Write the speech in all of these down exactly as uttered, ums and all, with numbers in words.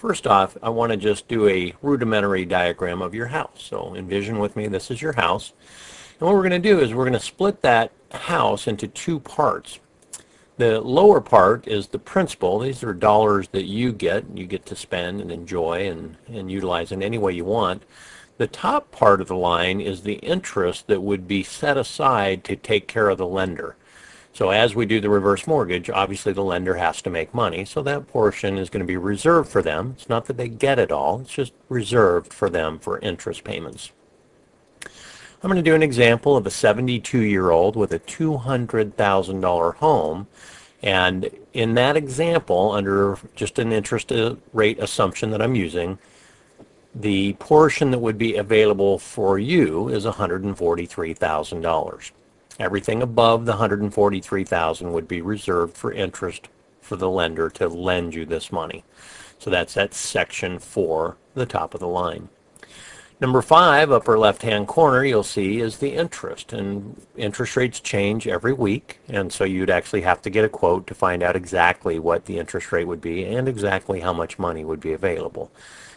First off, I want to just do a rudimentary diagram of your house. So envision with me, this is your house. And what we're going to do is we're going to split that house into two parts. The lower part is the principal. These are dollars that you get, you get to spend and enjoy and, and utilize in any way you want. The top part of the line is the interest that would be set aside to take care of the lender. So as we do the reverse mortgage, obviously the lender has to make money, so that portion is going to be reserved for them. It's not that they get it all, it's just reserved for them for interest payments. I'm going to do an example of a seventy-two-year-old with a two hundred thousand dollar home, and in that example, under just an interest rate assumption that I'm using, the portion that would be available for you is one hundred forty-three thousand dollars. Everything above the one hundred forty-three thousand dollars would be reserved for interest for the lender to lend you this money. So that's that section four, the top of the line. Number five, upper left-hand corner, you'll see is the interest. And interest rates change every week, and so you'd actually have to get a quote to find out exactly what the interest rate would be and exactly how much money would be available.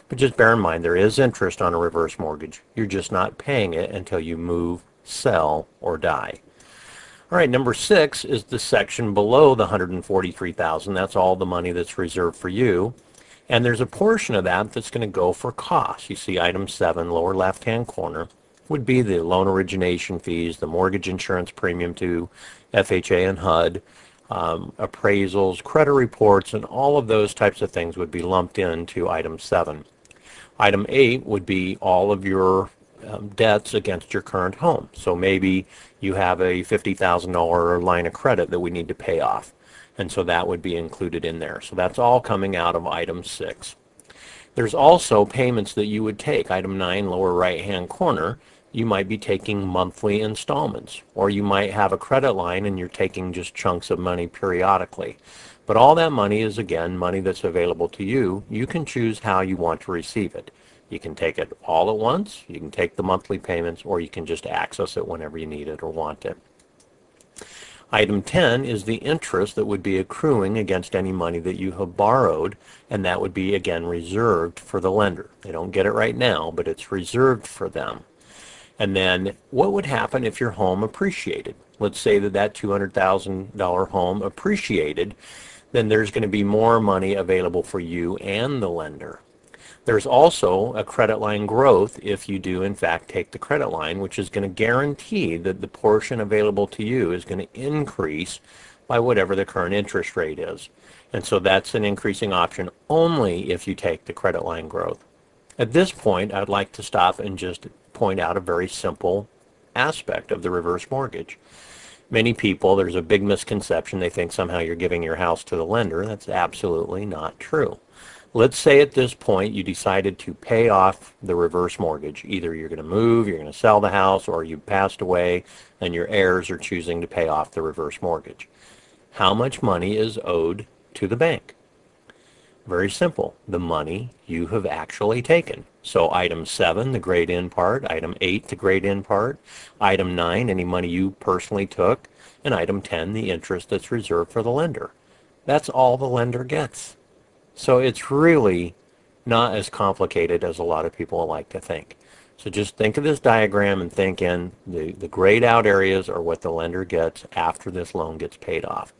But just bear in mind, there is interest on a reverse mortgage. You're just not paying it until you move, sell, or die. All right, number six is the section below the one hundred forty-three thousand dollars. That's all the money that's reserved for you. And there's a portion of that that's going to go for costs. You see item seven, lower left-hand corner, would be the loan origination fees, the mortgage insurance premium to F H A and H U D, um, appraisals, credit reports, and all of those types of things would be lumped into item seven. Item eight would be all of your um, debts against your current home. So maybe you have a fifty thousand dollar line of credit that we need to pay off. And so that would be included in there. So that's all coming out of item six. There's also payments that you would take. Item nine, lower right-hand corner, you might be taking monthly installments, or you might have a credit line and you're taking just chunks of money periodically. But all that money is, again, money that's available to you. You can choose how you want to receive it. You can take it all at once, you can take the monthly payments, or you can just access it whenever you need it or want it. Item ten is the interest that would be accruing against any money that you have borrowed, and that would be, again, reserved for the lender. They don't get it right now, but it's reserved for them. And then what would happen if your home appreciated? Let's say that that two hundred thousand dollar home appreciated, then there's going to be more money available for you and the lender. There's also a credit line growth if you do, in fact, take the credit line, which is going to guarantee that the portion available to you is going to increase by whatever the current interest rate is. And so that's an increasing option only if you take the credit line growth. At this point, I'd like to stop and just point out a very simple aspect of the reverse mortgage. Many people, there's a big misconception. They think somehow you're giving your house to the lender. That's absolutely not true. Let's say at this point you decided to pay off the reverse mortgage. Either you're going to move, you're going to sell the house, or you passed away and your heirs are choosing to pay off the reverse mortgage. How much money is owed to the bank? Very simple. The money you have actually taken. So item seven, the grade in part, item eight, the grade in part, item nine, any money you personally took, and item ten, the interest that's reserved for the lender. That's all the lender gets. So it's really not as complicated as a lot of people like to think. So just think of this diagram and think in the, the grayed out areas are what the lender gets after this loan gets paid off.